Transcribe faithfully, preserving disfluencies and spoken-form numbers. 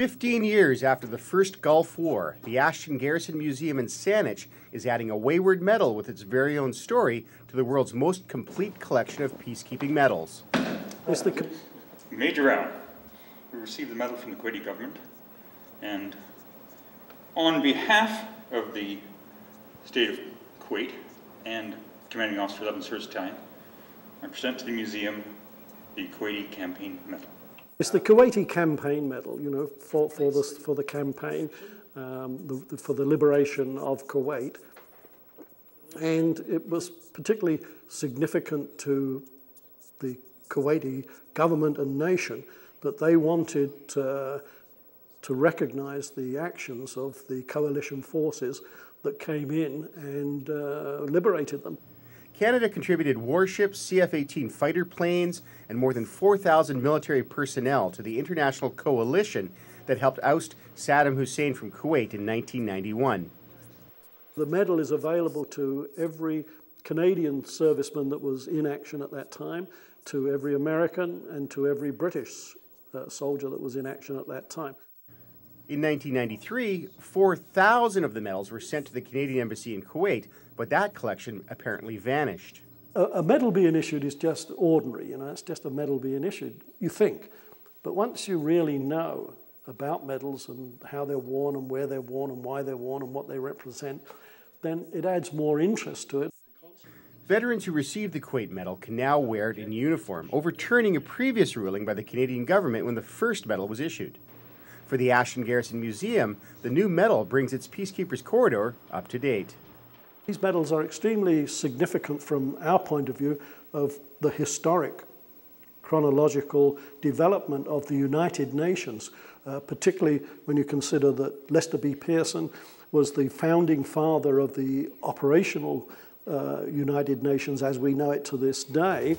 fifteen years after the first Gulf War, the Ashton Garrison Museum in Saanich is adding a Wayward Medal with its very own story to the world's most complete collection of peacekeeping medals. Mister Com Major Allen, we received the medal from the Kuwaiti government, and on behalf of the state of Kuwait and Commanding Officer eleventh Service Battalion, I present to the museum the Kuwaiti Campaign Medal. It's the Kuwaiti Campaign Medal, you know, for, for, the, for the campaign, um, the, the, for the liberation of Kuwait. And it was particularly significant to the Kuwaiti government and nation that they wanted uh, to recognize the actions of the coalition forces that came in and uh, liberated them. Canada contributed warships, C F eighteen fighter planes, and more than four thousand military personnel to the international coalition that helped oust Saddam Hussein from Kuwait in nineteen ninety-one. The medal is available to every Canadian serviceman that was in action at that time, to every American, and to every British uh, soldier that was in action at that time. In nineteen ninety-three, four thousand of the medals were sent to the Canadian Embassy in Kuwait, but that collection apparently vanished. A, a medal being issued is just ordinary, you know, it's just a medal being issued, you think. But once you really know about medals and how they're worn and where they're worn and why they're worn and what they represent, then it adds more interest to it. Veterans who received the Kuwait Medal can now wear it in uniform, overturning a previous ruling by the Canadian government when the first medal was issued. For the Ashton Garrison Museum, the new medal brings its Peacekeepers Corridor up to date. These medals are extremely significant from our point of view of the historic chronological development of the United Nations, uh, particularly when you consider that Lester B. Pearson was the founding father of the operational uh, United Nations as we know it to this day.